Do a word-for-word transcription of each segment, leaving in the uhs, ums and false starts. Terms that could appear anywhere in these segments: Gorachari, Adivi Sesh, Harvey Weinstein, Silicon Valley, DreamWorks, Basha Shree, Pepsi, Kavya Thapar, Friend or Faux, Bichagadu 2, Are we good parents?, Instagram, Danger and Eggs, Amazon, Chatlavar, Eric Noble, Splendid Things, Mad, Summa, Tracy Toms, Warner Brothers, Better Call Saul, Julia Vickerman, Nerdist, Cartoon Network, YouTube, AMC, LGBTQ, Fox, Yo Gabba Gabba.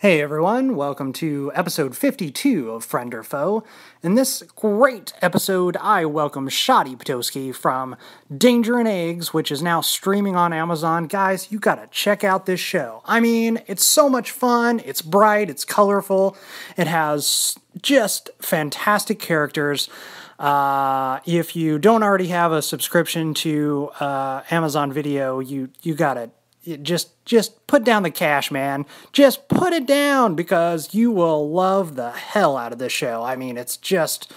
Hey everyone, welcome to episode fifty-two of Friend or Foe. In this great episode, I welcome Shadi Petosky from Danger and Eggs, which is now streaming on Amazon. Guys, you gotta check out this show. I mean, it's so much fun, it's bright, it's colorful, it has just fantastic characters. Uh, if you don't already have a subscription to uh, Amazon Video, you, you gotta just just put down the cash, man. Just put it down, because you will love the hell out of this show. I mean, it's just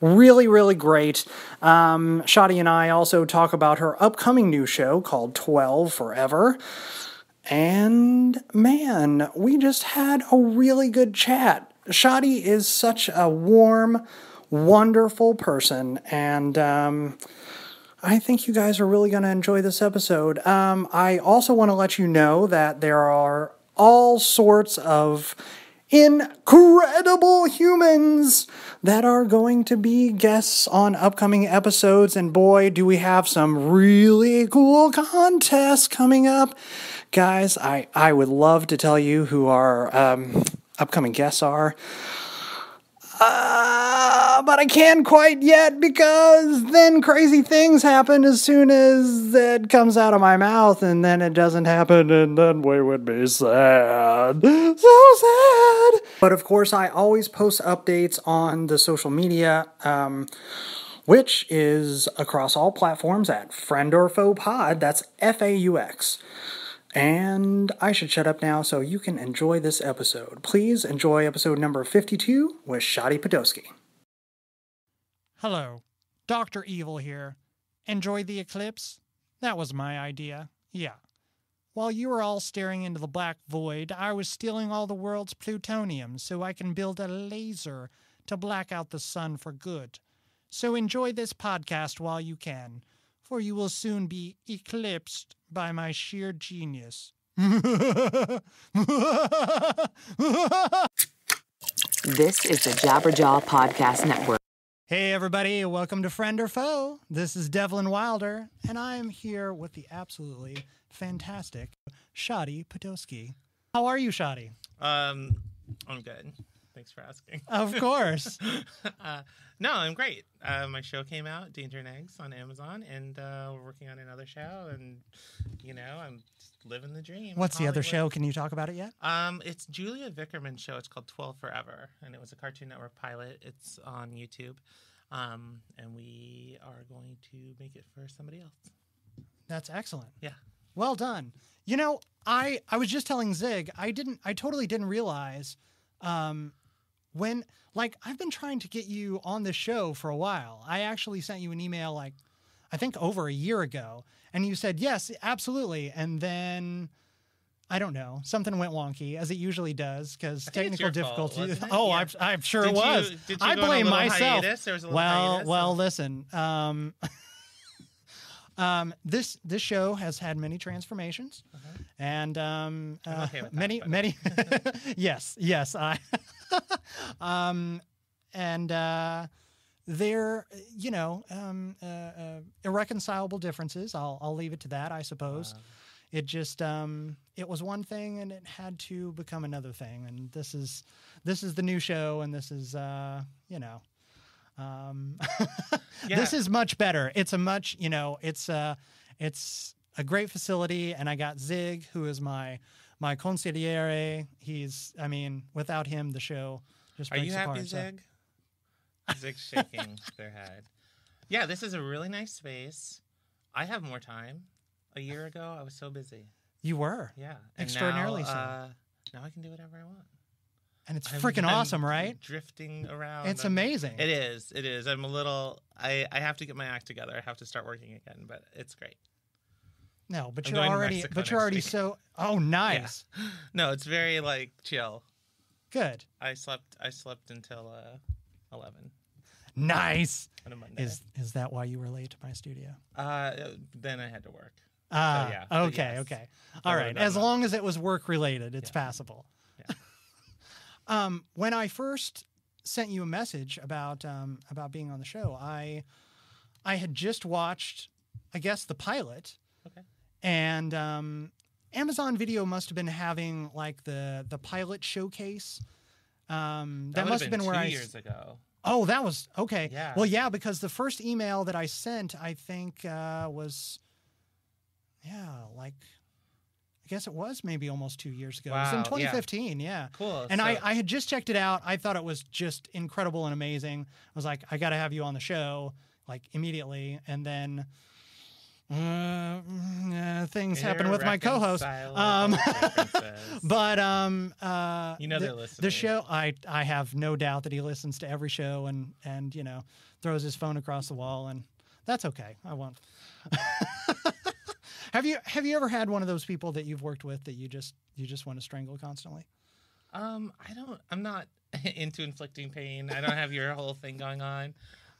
really, really great. Um, Shadi and I also talk about her upcoming new show called twelve forever. And, man, we just had a really good chat. Shadi is such a warm, wonderful person, and um I think you guys are really going to enjoy this episode. Um, I also want to let you know that there are all sorts of incredible humans that are going to be guests on upcoming episodes, and boy, do we have some really cool contests coming up. Guys, I, I would love to tell you who our um, upcoming guests are. Uh, but I can't quite yet, because then crazy things happen as soon as it comes out of my mouth, and then it doesn't happen, and then we would be sad. So sad! But of course, I always post updates on the social media, um, which is across all platforms at Friend or Faux Pod. That's F A U X. And I should shut up now so you can enjoy this episode. Please enjoy episode number fifty-two with Shadi Petosky. Hello, Doctor Evil here. Enjoyed the eclipse? That was my idea. Yeah. While you were all staring into the black void, I was stealing all the world's plutonium so I can build a laser to black out the sun for good. So enjoy this podcast while you can, for you will soon be eclipsed by my sheer genius. This is the Jabberjaw Podcast Network. Hey everybody, welcome to Friend or Foe. This is Devlin Wilder, and I am here with the absolutely fantastic Shadi Petosky. How are you, Shadi? Um, I'm good. Thanks for asking. Of course. uh, no, I'm great. Uh, my show came out, Danger and Eggs, on Amazon, and uh, we're working on another show, and, you know, I'm living the dream. What's the other show? Can you talk about it yet? Um, it's Julia Vickerman's show. It's called twelve forever, and it was a Cartoon Network pilot. It's on YouTube, um, and we are going to make it for somebody else. That's excellent. Yeah. Well done. You know, I, I was just telling Zig, I didn't, I totally didn't realize... Um, When, like, I've been trying to get you on the show for a while. I actually sent you an email, like, I think over a year ago. And you said, yes, absolutely. And then, I don't know, something went wonky, as it usually does, because technical difficulties. Oh, yeah. I, I'm sure did it was. You, did you I blame myself. Hiatus? There was a well, hiatus, well, or? listen. Um, um, this this show has had many transformations. Uh-huh. And um, uh, okay that, many, but... many. yes, yes, I... um, and, uh, there, you know, um, uh, uh, irreconcilable differences. I'll, I'll leave it to that, I suppose. Wow. It just, um, it was one thing and it had to become another thing. And this is, this is the new show, and this is, uh, you know, um, yeah. This is much better. It's a much, you know, it's, uh, it's a great facility. And I got Zig, who is my, My consigliere, he's, I mean, without him, the show just breaks apart. Are you happy, Zig? So. Zig's shaking their head. Yeah, this is a really nice space. I have more time. A year ago, I was so busy. You were? Yeah. And extraordinarily now, so. Uh, now I can do whatever I want. And it's freaking awesome, right? Drifting around. It's I'm, amazing. It is. It is. I'm a little, I, I have to get my act together. I have to start working again, but it's great. No, but I'm you're already, but you're already week. so. Oh, nice. Yeah. No, it's very like chill. Good. I slept. I slept until uh, eleven. Nice. On a Monday. Is is that why you were late to my studio? Uh, then I had to work. Ah, uh, so, yeah, okay, yes. okay. All right. As long know. as it was work related, it's yeah. passable. Yeah. um, when I first sent you a message about um about being on the show, I I had just watched, I guess, the pilot. Okay. And um, Amazon Video must have been having like the the pilot showcase. Um, that, that must have been, been where I. Two years ago. Oh, that was okay. Yeah. Well, yeah, because the first email that I sent, I think, uh, was, yeah, like, I guess it was maybe almost two years ago. Wow. It was in twenty fifteen. Yeah. yeah. Cool. And so. I, I had just checked it out. I thought it was just incredible and amazing. I was like, I got to have you on the show, like, immediately. And then. Uh, uh, things happen with my co-host, um, but um, uh, you know they're the, listening. The show, I I have no doubt that he listens to every show and and you know throws his phone across the wall, and that's okay. I won't. have you have you ever had one of those people that you've worked with that you just you just want to strangle constantly? Um, I don't. I'm not into inflicting pain. I don't have your whole thing going on.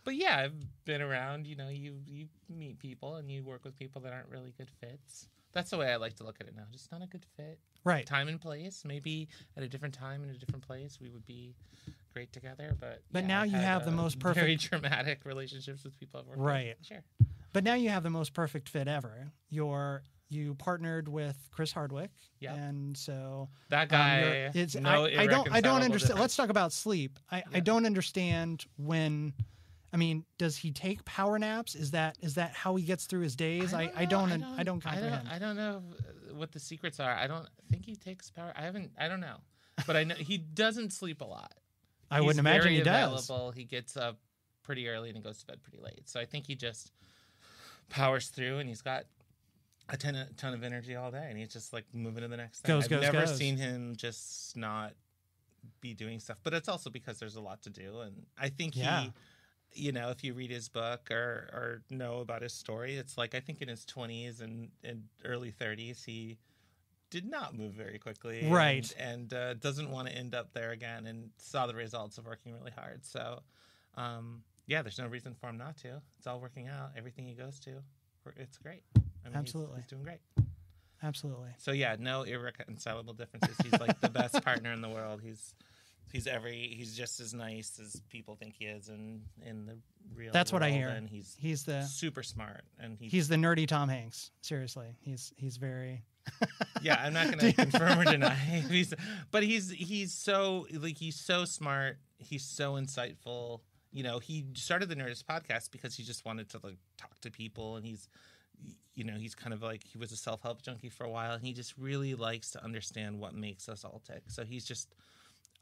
But yeah, I've been around, you know, you you meet people and you work with people that aren't really good fits. That's the way I like to look at it now. Just not a good fit. Right. Time and place. Maybe at a different time in a different place we would be great together. But But yeah, now I've you have a, the most perfect very dramatic relationships with people I've worked right. with. Sure. But now you have the most perfect fit ever. You're You partnered with Chris Hardwick, yep. and so that guy. Um, it's, no I, I don't. I don't understand. Difference. Let's talk about sleep. I, yeah. I don't understand when. I mean, does he take power naps? Is that is that how he gets through his days? I don't I, I, don't, I don't I don't comprehend. I don't, I don't know what the secrets are. I don't think he takes power. I haven't. I don't know, but I know he doesn't sleep a lot. I He's wouldn't imagine very he does. Available. He gets up pretty early and he goes to bed pretty late. So I think he just powers through, and he's got a ton of, ton of energy all day, and he's just like moving to the next thing. Goes, I've goes, never goes. seen him just not be doing stuff, but it's also because there's a lot to do, and I think yeah. he. You know, if you read his book or, or know about his story, it's like I think in his twenties and, and early thirties, he did not move very quickly. Right. And, and uh, doesn't want to end up there again and saw the results of working really hard. So, um, yeah, there's no reason for him not to. It's all working out. Everything he goes to, it's great. I mean, Absolutely. He's, he's doing great. Absolutely. So, yeah, no irreconcilable differences. He's like the best partner in the world. He's... He's every. He's just as nice as people think he is, in in the real. That's world. What I hear. And he's he's the super smart, and he's, he's the nerdy Tom Hanks. Seriously, he's he's very. yeah, I'm not going to confirm or deny. He's, but he's he's so like he's so smart. He's so insightful. You know, he started the Nerdist podcast because he just wanted to like talk to people, and he's, you know, he's kind of like he was a self-help junkie for a while, and he just really likes to understand what makes us all tick. So he's just.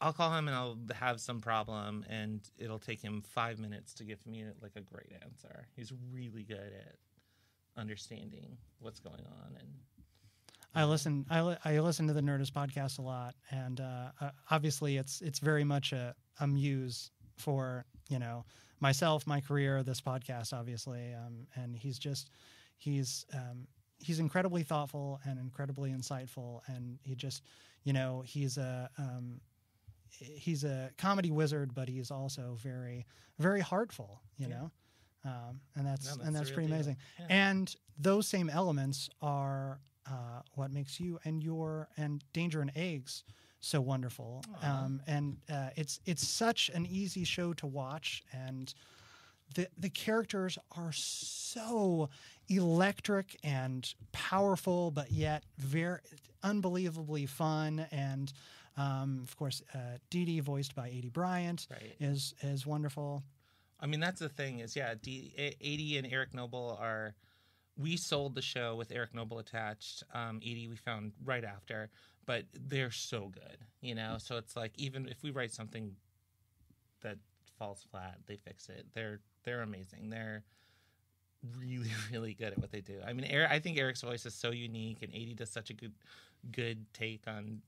I'll call him and I'll have some problem, and it'll take him five minutes to give me like a great answer. He's really good at understanding what's going on. And I listen, I, li I listen to the Nerdist podcast a lot, and uh, uh, obviously it's it's very much a, a muse for you know myself, my career, this podcast, obviously. Um, and he's just he's. Um, He's incredibly thoughtful and incredibly insightful, and he just, you know, he's a um, he's a comedy wizard, but he's also very, very heartful, you yeah. know, um, and that's, no, that's and that's pretty deal. amazing. Yeah. And those same elements are uh, what makes you and your and Danger and Eggs so wonderful. Um, and uh, it's it's such an easy show to watch, and. The, the characters are so electric and powerful, but yet very unbelievably fun. And um, of course, uh, Dee Dee, voiced by Aidy Bryant, right. is is wonderful. I mean, that's the thing is, yeah, Dee, Aidy and Eric Noble are. We sold the show with Eric Noble attached. Um, Aidy we found right after, but they're so good, you know. So it's like even if we write something that falls flat, they fix it. They're They're amazing. They're really, really good at what they do. I mean, Eric, I think Eric's voice is so unique, and Aidy does such a good, good take on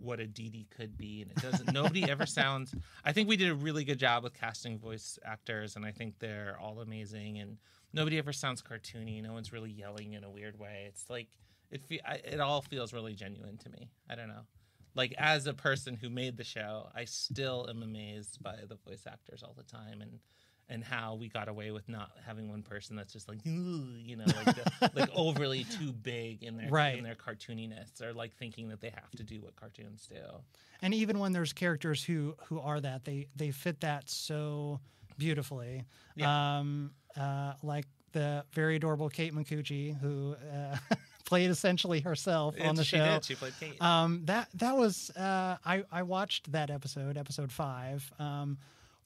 what a Dee Dee could be, and it doesn't. Nobody ever sounds. I think we did a really good job with casting voice actors, and I think they're all amazing. And nobody ever sounds cartoony. No one's really yelling in a weird way. It's like it. Fe I, it all feels really genuine to me. I don't know. Like, as a person who made the show, I still am amazed by the voice actors all the time, and. And how we got away with not having one person that's just like, you know, like, the, like overly too big in their right. in their cartooniness, or like thinking that they have to do what cartoons do. And even when there's characters who who are that, they they fit that so beautifully. Yeah. Um, uh, like the very adorable Kate McCoochie, who uh, played essentially herself it's, on the she show. She did. She played Kate. Um, that that was uh, I I watched that episode, episode five. Um,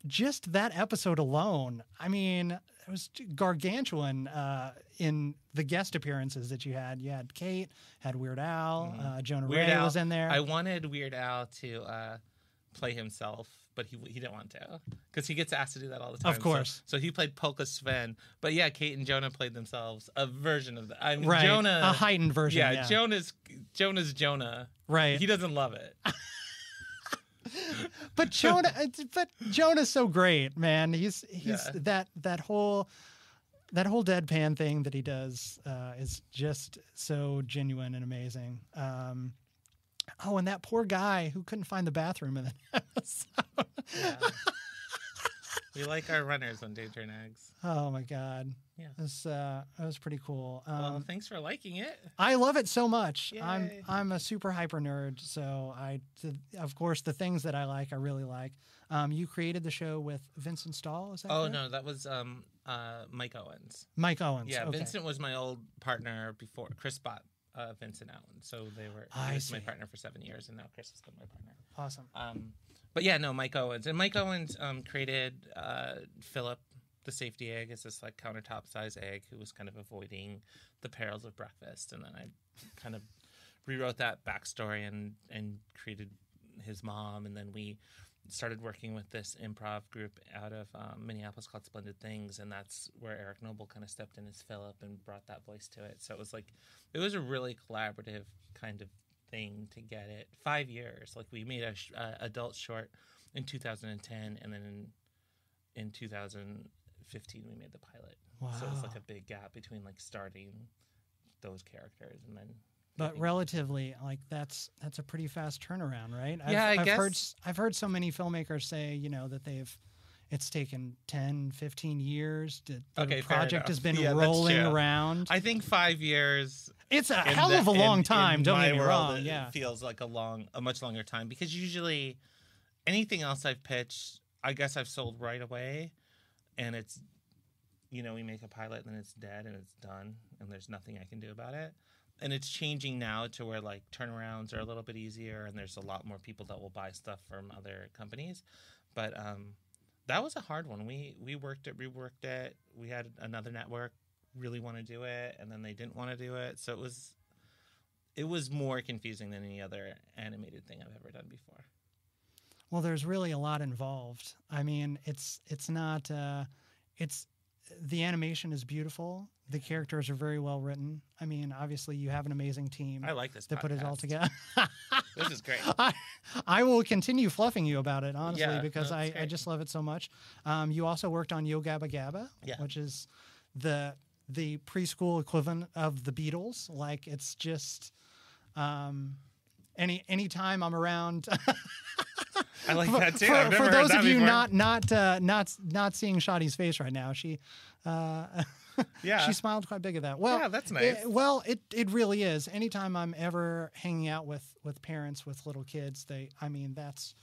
just that episode alone, I mean, it was gargantuan uh, in the guest appearances that you had. You had Kate, had Weird Al, mm-hmm. uh, Jonah Ray was in there. I wanted Weird Al to uh, play himself, but he he didn't want to because he gets asked to do that all the time. Of course. So, so he played Polka Sven. But yeah, Kate and Jonah played themselves a version of that. I mean, right. Jonah, a heightened version. Yeah, yeah. Jonah's, Jonah's Jonah. Right. He doesn't love it. But Jonah, but Jonah's so great, man. He's he's yeah. that that whole that whole deadpan thing that he does uh, is just so genuine and amazing. Um, oh, and that poor guy who couldn't find the bathroom in the episode. Yeah. We like our runners on Danger and Eggs. Oh my god, yeah, that was, uh, that was pretty cool. Um, well, thanks for liking it. I love it so much. Yay. I'm I'm a super hyper nerd, so I, of course, the things that I like, I really like. Um, you created the show with Vincent Stahl, is that? Oh right? No, that was um, uh, Mike Owens. Mike Owens. Yeah, okay. Vincent was my old partner before Chris bought uh, Vincent Allen, so they were he was my partner for seven years, and now Chris has been my partner. Awesome. Um, But yeah, no, Mike Owens. And Mike Owens um, created uh, Philip, the safety egg, as this like countertop size egg who was kind of avoiding the perils of breakfast. And then I kind of rewrote that backstory and, and created his mom. And then we started working with this improv group out of um, Minneapolis called Splendid Things. And that's where Eric Noble kind of stepped in as Philip and brought that voice to it. So it was like, it was a really collaborative kind of thing to get it. Five years, like we made a sh- uh, adult short in two thousand ten, and then in, in two thousand fifteen we made the pilot. Wow. So it was like a big gap between like starting those characters and then but relatively them. Like that's that's a pretty fast turnaround, right? I've, yeah I I've guess heard, I've heard so many filmmakers say, you know, that they've it's taken ten, fifteen years. The okay, project has been yeah, rolling around. I think five years. It's a hell the, of a long in, time. In don't get me world, wrong. It yeah. feels like a long, a much longer time because usually anything else I've pitched, I guess I've sold right away, and it's, you know, we make a pilot and then it's dead and it's done and there's nothing I can do about it. And it's changing now to where like turnarounds are a little bit easier and there's a lot more people that will buy stuff from other companies, but um. That was a hard one. We we worked it, reworked it. We had another network really want to do it, and then they didn't want to do it. So it was it was more confusing than any other animated thing I've ever done before. Well, there's really a lot involved. I mean, it's it's not uh, it's the animation is beautiful. The characters are very well written. I mean, obviously you have an amazing team. I like this. That podcast. Put it all together. This is great. I, I will continue fluffing you about it, honestly, yeah, because no, I, I just love it so much. Um, you also worked on Yo Gabba Gabba, yeah. which is the the preschool equivalent of the Beatles. Like, it's just um, any any time I'm around. I like that too. For, I've never for those heard that of you before. not not uh, not not seeing Shadi's face right now, she. Uh, Yeah, she smiled quite big at that. Well, yeah, that's nice. It, well, it, it really is. Anytime I'm ever hanging out with, with parents with little kids, they I mean that's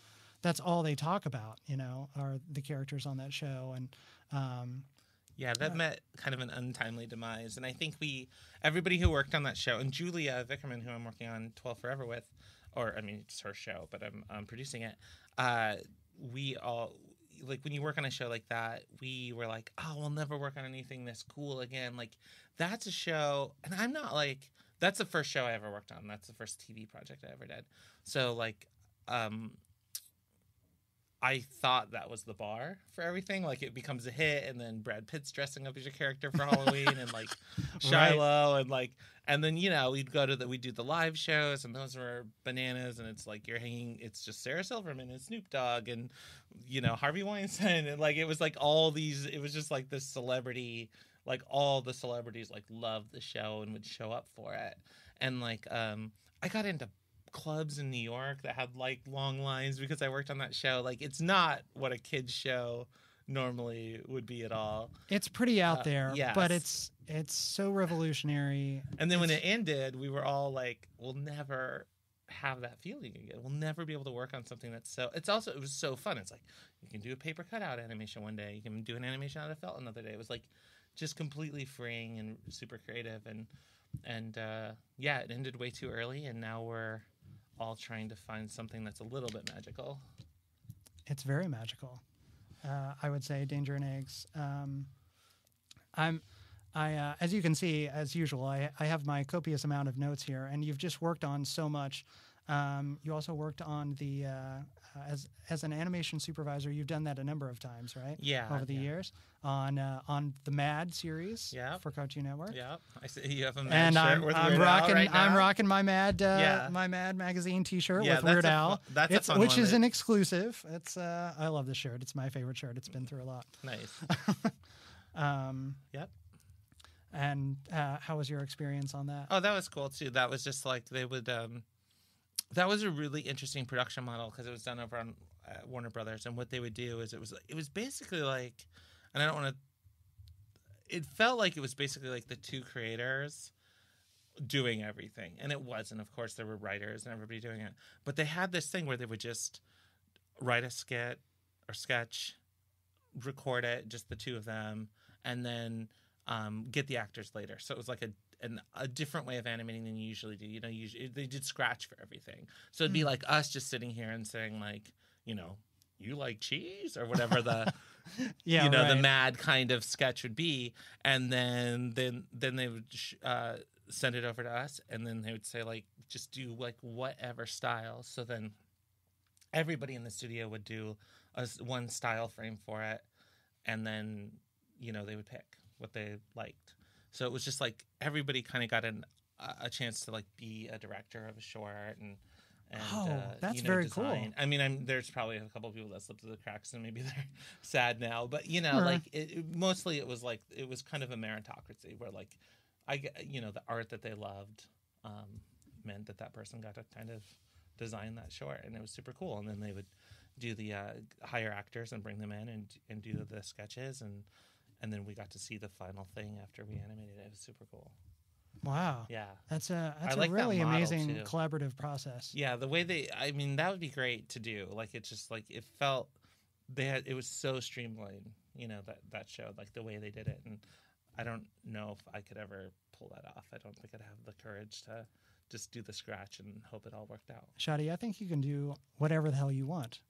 that's all they talk about, you know, are the characters on that show. And um, yeah, that uh, met kind of an untimely demise. And I think we everybody who worked on that show, and Julia Vickerman, who I'm working on twelve Forever with, or I mean it's her show, but I'm I'm producing it. Uh, we all. Like when you work on a show like that, we were like, oh, we'll never work on anything this cool again. Like that's a show. And I'm not like, that's the first show I ever worked on. That's the first T V project I ever did. So like, um, I thought that was the bar for everything. Like it becomes a hit and then Brad Pitt's dressing up as your character for Halloween and like Shiloh right. and like, and then, you know, we'd go to the, we do the live shows and those were bananas and it's like, you're hanging, it's just Sarah Silverman and Snoop Dogg and, you know, Harvey Weinstein. And like, it was like all these, it was just like this celebrity, like all the celebrities like loved the show and would show up for it. And like, um, I got into clubs in New York that had like long lines because I worked on that show. Like it's not what a kid's show normally would be at all. It's pretty out uh, there, yes. But it's it's so revolutionary. And then it's... when it ended, we were all like, we'll never have that feeling again. We'll never be able to work on something that's so it's also it was so fun. It's like you can do a paper cutout animation one day, you can do an animation out of felt another day. It was like just completely freeing and super creative. And And uh, yeah, it ended way too early, and now we're all trying to find something that's a little bit magical. It's very magical. Uh, I would say Danger and Eggs. Um, I'm, I uh, as you can see, as usual, I, I have my copious amount of notes here, and you've just worked on so much. Um, you also worked on the uh, as as an animation supervisor. You've done that a number of times, right? Yeah. Over the yeah. years on uh, on the Mad series. Yeah. For Cartoon Network. Yeah. I see you have a Mad and shirt I'm, with I'm Weird rocking, Al right now. I'm rocking my Mad uh, yeah. my Mad magazine T-shirt yeah, with Weird a, Al. That's it's, a fun which one is an exclusive. It's uh, I love this shirt. It's my favorite shirt. It's been through a lot. Nice. um, yep. And uh, how was your experience on that? Oh, that was cool too. That was just like they would. Um, That was a really interesting production model because it was done over on uh, Warner Brothers, and what they would do is it was it was basically like, and I don't want to. It felt like it was basically like the two creators doing everything, and it wasn't. Of course, there were writers and everybody doing it, but they had this thing where they would just write a skit or sketch, record it, just the two of them, and then um, get the actors later. So it was like a. And a different way of animating than you usually do. You know, usually they did scratch for everything. So it'd be like us just sitting here and saying like, you know, you like cheese or whatever the, yeah, you know, right. the Mad kind of sketch would be. And then then then they would uh, send it over to us, and then they would say like, just do like whatever style. So then everybody in the studio would do a, one style frame for it, and then you know they would pick what they liked. So it was just like everybody kind of got an, uh, a chance to like be a director of a short and, and oh, uh, that's you know, very design. Cool. I mean, I'm, there's probably a couple of people that slipped through the cracks and maybe they're sad now, but you know, mm-hmm. like it, it, mostly it was like it was kind of a meritocracy where like I, you know, the art that they loved um, meant that that person got to kind of design that short, and it was super cool. And then they would do the uh, hire actors and bring them in and and do the sketches and. And then we got to see the final thing after we animated it. It was super cool. Wow. Yeah. That's a that's a really amazing collaborative process. Yeah, the way they I mean, that would be great to do. Like it's just like it felt they had it was so streamlined, you know, that, that show, like the way they did it. And I don't know if I could ever pull that off. I don't think I'd have the courage to just do the scratch and hope it all worked out. Shadi, I think you can do whatever the hell you want.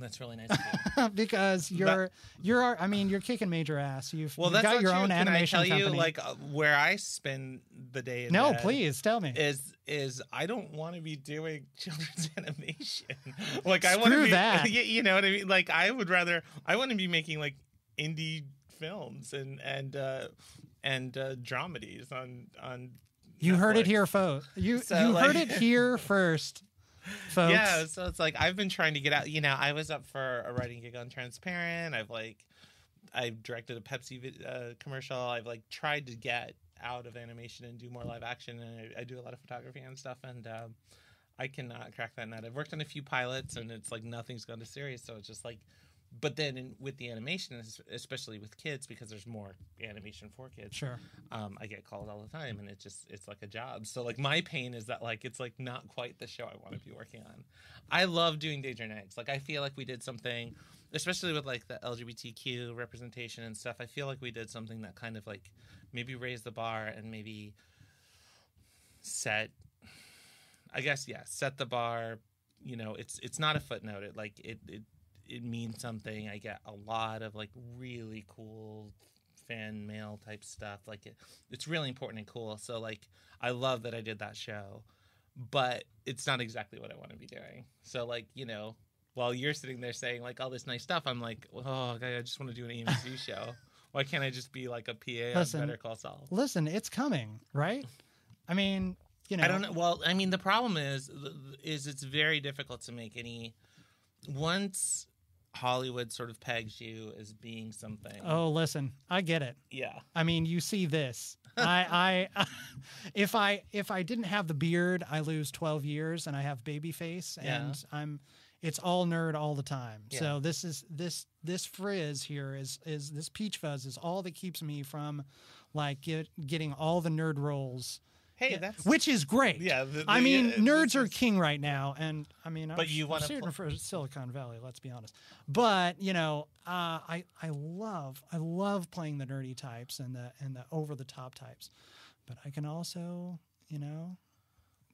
That's really nice of you. Because you're, but, you're, I mean, you're kicking major ass. You've, well, you've got your true. own Can animation company. I tell company. you, like, uh, where I spend the day in No, please, tell me. Is, is I don't want to be doing children's animation. Like, I want to be, that. you know what I mean? Like, I would rather, I want to be making, like, indie films and, and, uh, and, uh, dramedies on, on. You Netflix. heard it here, folks. You, so, you like, heard it here first. Folks. Yeah, so it's like I've been trying to get out. You know, I was up for a writing gig on Transparent. I've like, I've directed a Pepsi uh, commercial. I've like tried to get out of animation and do more live action. And I, I do a lot of photography and stuff. And um, I cannot crack that nut. I've worked on a few pilots, and it's like nothing's gone to series. So it's just like, but then in, with the animation, especially with kids, because there's more animation for kids. Sure. Um, I get called all the time, and it's just it's like a job. So like my pain is that like it's like not quite the show I want to be working on. I love doing Danger and Eggs. Like I feel like we did something, especially with like the L G B T Q representation and stuff. I feel like we did something that kind of like maybe raised the bar and maybe set. I guess yeah, set the bar. You know, it's it's not a footnote. It like it. it It means something. I get a lot of like really cool fan mail type stuff. Like it, it's really important and cool. So like I love that I did that show, but it's not exactly what I want to be doing. So like, you know, while you're sitting there saying like all this nice stuff, I'm like, oh, God, I just want to do an A M C show. Why can't I just be like a P A listen, on Better Call Saul? Listen, it's coming, right? I mean, you know. I don't know. Well, I mean, the problem is, is it's very difficult to make any once. Hollywood sort of pegs you as being something. Oh, listen, I get it. Yeah. I mean, you see this. I, I, if I, if I didn't have the beard, I lose twelve years, and I have baby face, yeah. and I'm, it's all nerd all the time. Yeah. So this is this this frizz here is is this peach fuzz is all that keeps me from, like, get, getting all the nerd roles. Hey, that's which is great. Yeah, the, the, I mean, yeah, nerds are king right now, and I mean, but I'm, you want to for Silicon Valley? Let's be honest. But you know, uh, I I love I love playing the nerdy types and the and the over the top types. but I can also, you know,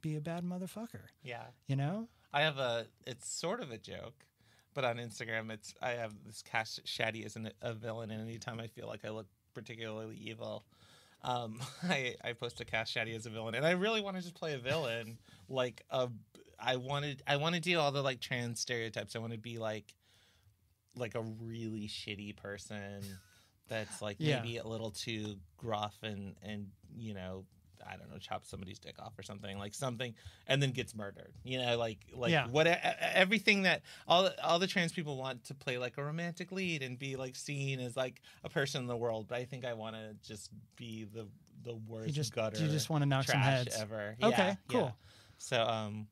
be a bad motherfucker. Yeah. You know? I have a, it's sort of a joke, but on Instagram, it's, I have this cast, Shadi isn't a villain, and anytime I feel like I look particularly evil, um, I, I post a cast Shadi as a villain, and I really want to just play a villain, like, a, I wanted, I want to do all the, like, trans stereotypes. I want to be, like, like a really shitty person that's, like, yeah. maybe a little too gruff and, and, you know, I don't know, chop somebody's dick off or something, like something, and then gets murdered. You know, like like yeah. what everything that all all the trans people want to play like a romantic lead and be like seen as like a person in the world. But I think I want to just be the the worst you just, gutter. You just want to knock some heads ever. Okay, yeah, cool. Yeah. So um,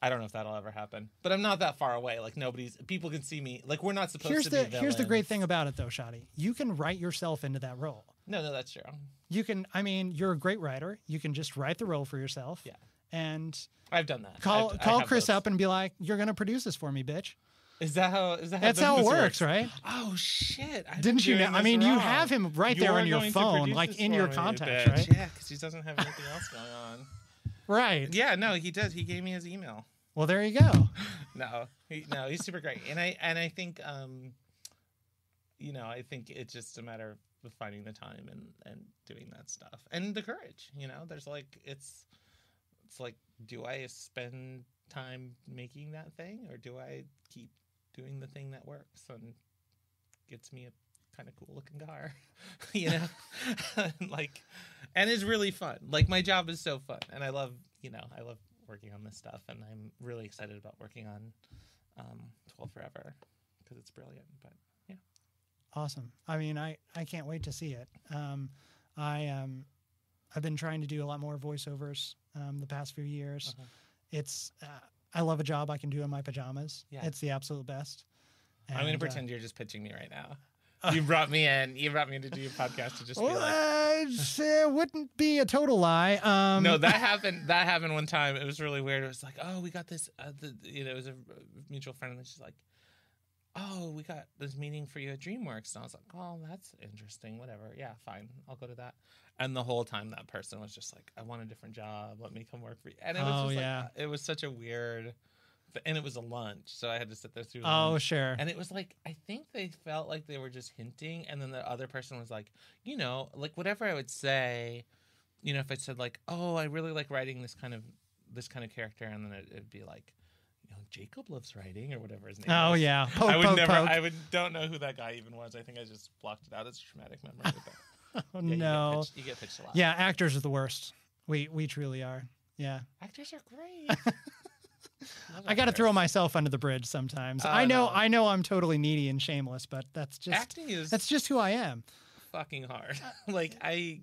I don't know if that'll ever happen, but I'm not that far away. Like nobody's people can see me. Like we're not supposed here's to the, be villains. Here's the great thing about it, though, Shadi. You can write yourself into that role. No, no, that's true. You can, I mean, you're a great writer. You can just write the role for yourself. Yeah. And I've done that. Call I've, call Chris those. up and be like, you're going to produce this for me, bitch. Is that how, is that how That's how it works, works, right? Oh, shit. I've Didn't you know? I mean, wrong. you have him right you're there on your phone, like in your contacts, right? Yeah, because he doesn't have anything else going on. Right. Yeah, no, he does. He gave me his email. Well, there you go. no, he, no, he's super great. And I, and I think, um, you know, I think it's just a matter of, finding the time and and doing that stuff and the courage. You know, there's like it's it's like, do I spend time making that thing, or do I keep doing the thing that works and gets me a kind of cool looking car? You know. Like, and it's really fun. Like, my job is so fun, and I love, you know, I love working on this stuff, and I'm really excited about working on um twelve forever because it's brilliant. But awesome. I mean, I, I can't wait to see it. Um, I um, I've been trying to do a lot more voiceovers um, the past few years. Uh-huh. It's uh, I love a job I can do in my pajamas. Yeah. It's the absolute best. And I'm going to pretend uh, you're just pitching me right now. Uh, you brought me in. You brought me in to do your podcast to just well, be like. Uh, it wouldn't be a total lie. Um, no, that happened. That happened one time. It was really weird. It was like, oh, we got this. Uh, the, you know, it was a mutual friend, and she's like, oh, we got this meeting for you at DreamWorks. And I was like, oh, that's interesting. Whatever. Yeah, fine. I'll go to that. And the whole time that person was just like, I want a different job. Let me come work for you. And it was oh, just yeah. like, it was such a weird, and it was a lunch. So I had to sit there through lunch. Oh, sure. And it was like, I think they felt like they were just hinting. And then the other person was like, you know, like whatever I would say, you know, if I said like, oh, I really like writing this kind of, this kind of character. And then it, it'd be like, you know, Jacob loves writing or whatever his name oh, is. Oh, yeah. Poke, I would poke, never, poke. I would, don't know who that guy even was. I think I just blocked it out. It's a traumatic memory. But oh, yeah, no. You get, pitched, you get pitched a lot. Yeah, actors are the worst. We we truly are. Yeah. Actors are great. I got to throw myself under the bridge sometimes. Uh, I know no. I know I'm totally needy and shameless, but that's just, acting is that's just who I am. Fucking hard. Like, I,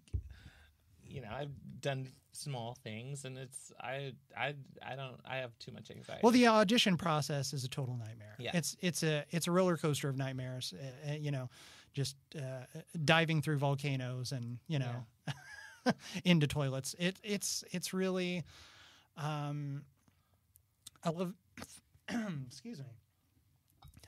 you know, I've done small things, and it's I I I don't I have too much anxiety. Well, the audition process is a total nightmare. Yeah. It's it's a it's a roller coaster of nightmares. Uh, you know, just uh, diving through volcanoes and you know yeah. into toilets. It it's it's really um I love excuse me.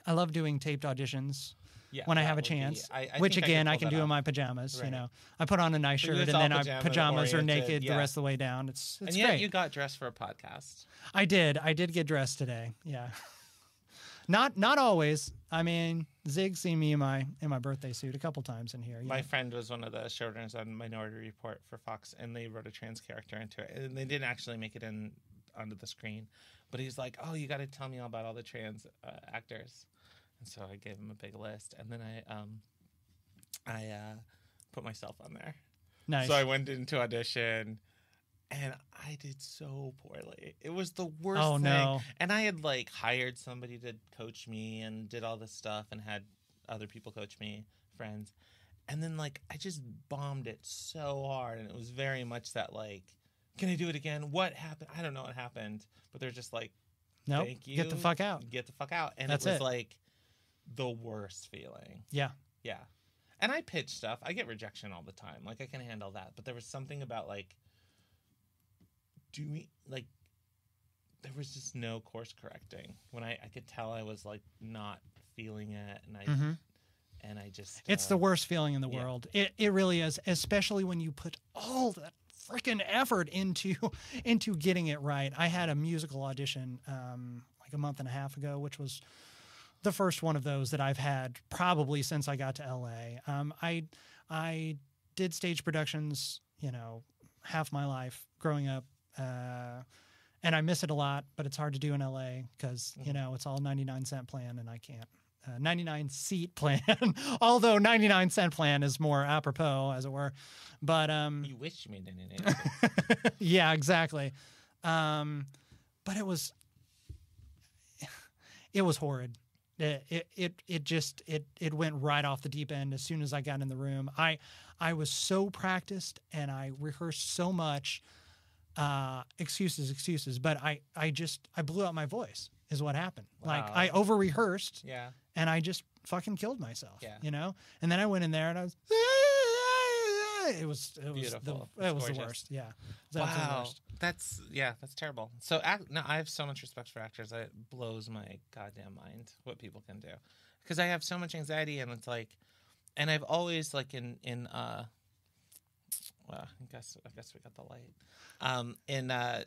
I love doing taped auditions. Yeah, when I have a chance, be, I, I which again I can, I can do out. in my pajamas. Right. You know, I put on a nice shirt and then pajama I pajamas oriented, are naked yeah. the rest of the way down. It's, it's and yet great. You got dressed for a podcast. I did. I did get dressed today. Yeah, not not always. I mean, Zig seen me in my in my birthday suit a couple times in here. My know? friend was one of the showrunners on Minority Report for Fox, and they wrote a trans character into it, and they didn't actually make it in onto the screen. But he's like, "Oh, you got to tell me all about all the trans uh, actors." So I gave him a big list, and then I um, I uh, put myself on there. Nice. So I went into audition, and I did so poorly. It was the worst oh, thing. No. And I had like hired somebody to coach me and did all this stuff and had other people coach me, friends. And then like I just bombed it so hard, and it was very much that like, can I do it again? What happened? I don't know what happened, but they're just like, nope. Thank you. Get the fuck out. Get the fuck out. And That's it was it. like. the worst feeling. Yeah. Yeah. And I pitch stuff. I get rejection all the time. Like, I can handle that. But there was something about, like, doing, like, there was just no course correcting. When I, I could tell I was, like, not feeling it. And I, mm-hmm. and I just. Uh, it's the worst feeling in the yeah. world. It, it really is, especially when you put all that freaking effort into into getting it right. I had a musical audition um, like a month and a half ago, which was the first one of those that I've had probably since I got to L A. Um, I I did stage productions, you know, half my life growing up, uh, and I miss it a lot. But it's hard to do in L A because mm-hmm. you know it's all ninety-nine cent plan, and I can't. Uh, ninety-nine seat plan, although ninety-nine cent plan is more apropos, as it were. But um, you wish me didn't it. Yeah, exactly. Um, but it was, it was horrid. It, it it it just it it went right off the deep end as soon as I got in the room. I I was so practiced and I rehearsed so much. Uh, excuses, excuses. But I I just I blew out my voice. Is what happened. Wow. Like I over rehearsed, yeah, and I just fucking killed myself, yeah. you know. And then I went in there and I was, it was, it was beautiful. The, it was gorgeous. The worst, yeah. That wow, worst. That's yeah, that's terrible. So act, no, I have so much respect for actors. It blows my goddamn mind what people can do, because I have so much anxiety and it's like, and I've always like in in uh, well, I guess I guess we got the light, um, in uh.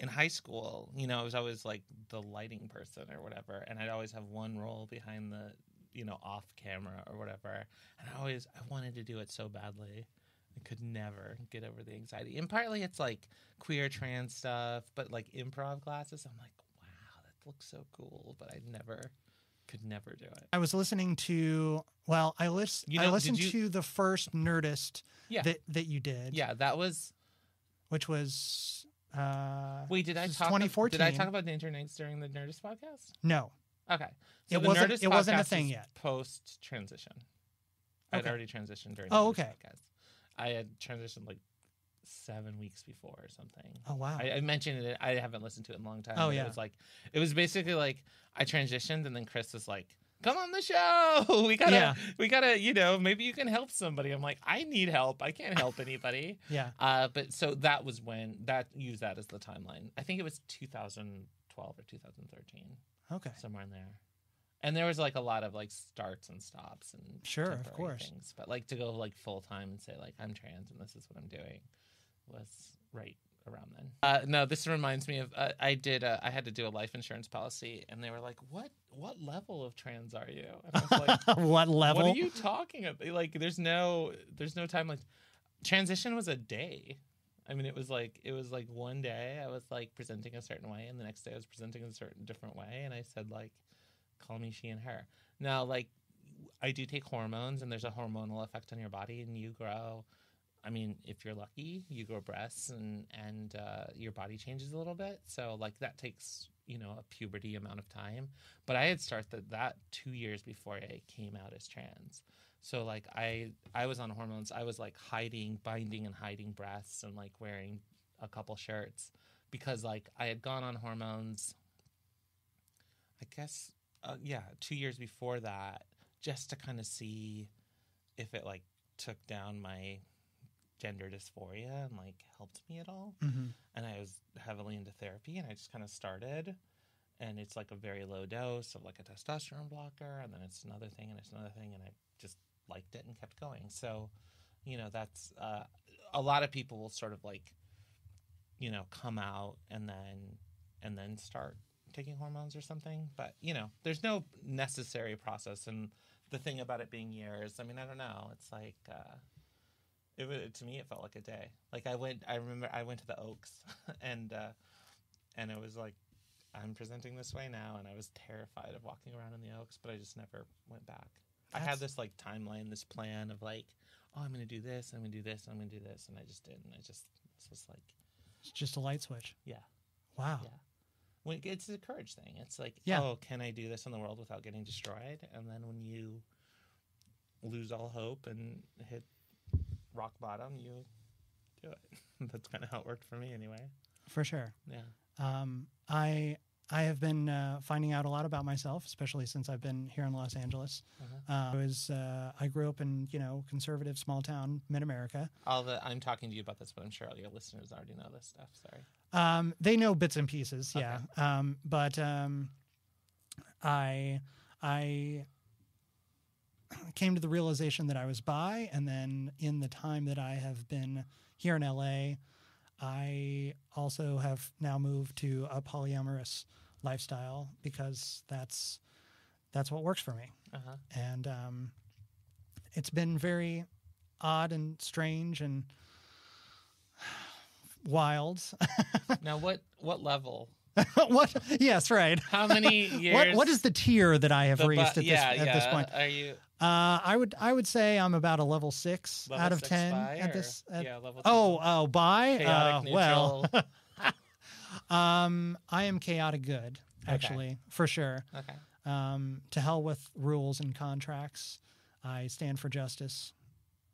In high school, you know, I was always like the lighting person or whatever, and I'd always have one role behind the, you know, off camera or whatever. And I always I wanted to do it so badly, I could never get over the anxiety. And partly it's like queer, trans stuff, but like improv classes, I'm like, wow, that looks so cool, but I never could never do it. I was listening to well, I list you know, I listened you... to the first Nerdist yeah. that that you did. Yeah, that was, which was. Uh, Wait, did I talk? About, did I talk about Danger and Eggs during the Nerdist podcast? No. Okay. So it the wasn't. Nerdist it wasn't a thing yet. Post transition, I had okay. already transitioned during. Oh, the Nerdist okay. podcast. I had transitioned like seven weeks before or something. Oh wow. I, I mentioned it. I haven't listened to it in a long time. Oh yeah. It was like it was basically like I transitioned, and then Chris was like, "Come on the show. We gotta. Yeah. We gotta. You know, maybe you can help somebody." I'm like, I need help. I can't help anybody. yeah. Uh, but so that was when that use that as the timeline. I think it was two thousand twelve or two thousand thirteen. Okay. Somewhere in there. And there was like a lot of like starts and stops and sure, of course. Things. But like to go like full time and say like I'm trans and this is what I'm doing was right around then. Uh, no, this reminds me of uh, I did. Uh, I had to do a life insurance policy, and they were like, "What? What level of trans are you?" And I was like, what level? What are you talking about? Like, there's no, there's no time. Like, transition was a day. I mean, it was like, it was like one day I was like presenting a certain way, and the next day I was presenting a certain different way, and I said like, "Call me she and her." Now, like, I do take hormones, and there's a hormonal effect on your body, and you grow. I mean, if you're lucky, you grow breasts, and and uh, your body changes a little bit. So like that takes. You know, a puberty amount of time. But I had started that two years before I came out as trans. So like I I was on hormones. I was like hiding, binding and hiding breasts and like wearing a couple shirts because like I had gone on hormones, I guess, uh, yeah, two years before that, just to kind of see if it like took down my gender dysphoria and like helped me at all. Mm-hmm. And I was heavily into therapy, and I just kind of started, and it's like a very low dose of like a testosterone blocker, and then it's another thing, and it's another thing, and I just liked it and kept going. So, you know, that's uh, a lot of people will sort of like, you know, come out and then and then start taking hormones or something. But you know, there's no necessary process, and the thing about it being years, I mean, I don't know, it's like. Uh, It, to me, it felt like a day. Like I went, I remember I went to the Oaks, and uh, and it was like, I'm presenting this way now, and I was terrified of walking around in the Oaks, but I just never went back. That's... I had this like timeline, this plan of like, oh, I'm gonna do this, I'm gonna do this, I'm gonna do this, and I just didn't. I just this was like, it's just a light switch. Yeah. Wow. Yeah. When it's a courage thing. It's like, yeah. oh, can I do this in the world without getting destroyed? And then when you lose all hope and hit rock bottom, you do it. That's kind of how it worked for me anyway. For sure. Yeah. Um, I I have been uh, finding out a lot about myself, especially since I've been here in Los Angeles. Uh-huh. Uh, I was uh, I grew up in, you know, conservative small town mid-America. All the I'm talking to you about this, but I'm sure all your listeners already know this stuff. Sorry. Um, they know bits and pieces, okay. yeah. Um, but um, I I came to the realization that I was bi, and then in the time that I have been here in L A, I also have now moved to a polyamorous lifestyle because that's that's what works for me. Uh-huh. And um, it's been very odd and strange and wild. Now, what what level? What? Yes, right. How many years? What, what is the tier that I have reached bu- at, yeah, this, yeah. at this point? Are you? Uh, I would I would say I'm about a level six level out of six ten at this. At, yeah, level. Oh, oh, bi. Uh, well, um, I am chaotic good, actually, okay. for sure. Okay. Um, to hell with rules and contracts. I stand for justice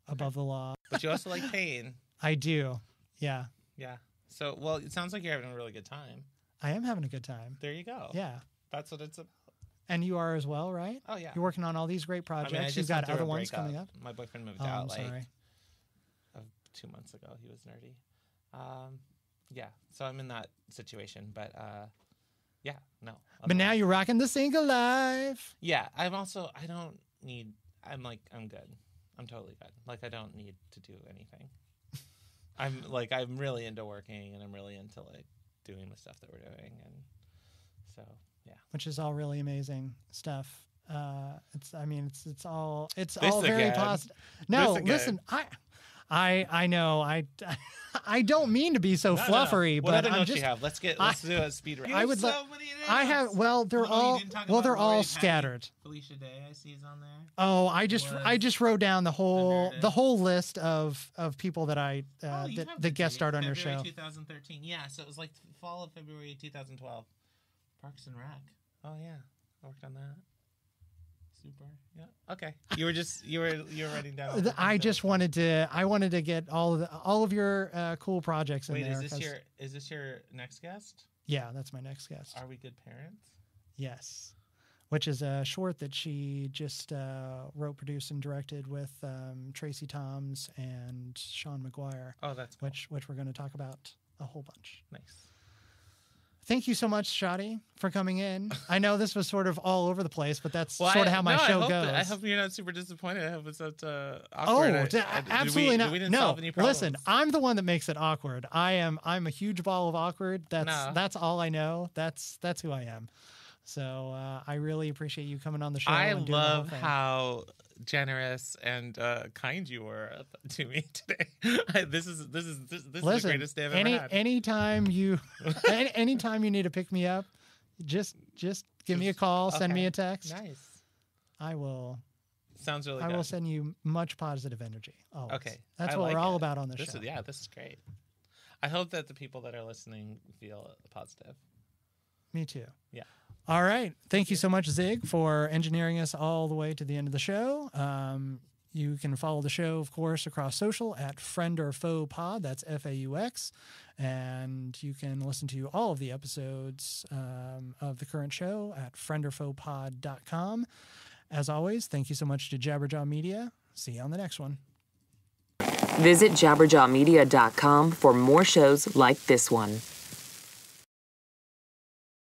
above okay. the law. But you also like pain. I do. Yeah. Yeah. So, well, it sounds like you're having a really good time. I am having a good time. There you go. Yeah. That's what it's about. And you are as well, right? Oh, yeah. You're working on all these great projects. I mean, I You've got other ones coming up. My boyfriend moved oh, out I'm like sorry. Uh, two months ago. He was nerdy. Um, yeah. So I'm in that situation. But uh, yeah, no. Otherwise. But now you're rocking the single life. Yeah. I'm also, I don't need, I'm like, I'm good. I'm totally good. Like, I don't need to do anything. I'm like, I'm really into working and I'm really into like, doing the stuff that we're doing, and so yeah, which is all really amazing stuff. Uh, it's I mean it's it's all it's this all again. Very positive. No, listen, I I I know I I don't mean to be so no, fluffery, no, no. What but other notes just, you have? Let's get let's I, do a speed round. I would so let, many I have well they're oh, all well they're all scattered. Felicia Day I see is on there. Oh, I just was, I just wrote down the whole the whole list of of people that I uh, oh, that, that guest starred on your show. twenty thirteen Yeah, so it was like fall of February twenty twelve. Parks and Rec. Oh yeah, I worked on that. Super. Yeah. Okay. You were just you were you were writing down. I just wanted to I wanted to get all of the, all of your uh, cool projects in Wait, there. Wait, is this cause... your is this your next guest? Yeah, that's my next guest. Are We Good Parents? Yes, which is a short that she just uh, wrote, produced, and directed with um, Tracy Toms and Sean McGuire. Oh, that's cool. which which we're going to talk about a whole bunch. Nice. Thank you so much, Shadi, for coming in. I know this was sort of all over the place, but that's well, sort of how my no, show I hope goes. That, I hope you're not super disappointed. I hope it's not uh, awkward. Oh, d- I, absolutely we, not. We didn't no, solve any problems. Listen, I'm the one that makes it awkward. I am. I'm a huge ball of awkward. That's no. that's all I know. That's that's who I am. So uh, I really appreciate you coming on the show. I and doing love the how generous and uh, kind you were to me today. I, this is this is this, this Listen, is the greatest day I've any, ever had. Anytime you, any, anytime you need to pick me up, just just give me a call, okay. send me a text. Nice. I will. Sounds really. I good. will send you much positive energy. Always. Okay, that's I what like we're it. all about on the show. Is, yeah, this is great. I hope that the people that are listening feel positive. Me too. Yeah. All right. Thank you so much, Zig, for engineering us all the way to the end of the show. Um, you can follow the show, of course, across social at Friend or Faux Pod. That's F A U X. And you can listen to all of the episodes um, of the current show at friend or faux pod dot com. As always, thank you so much to Jabberjaw Media. See you on the next one. Visit jabberjaw media dot com for more shows like this one.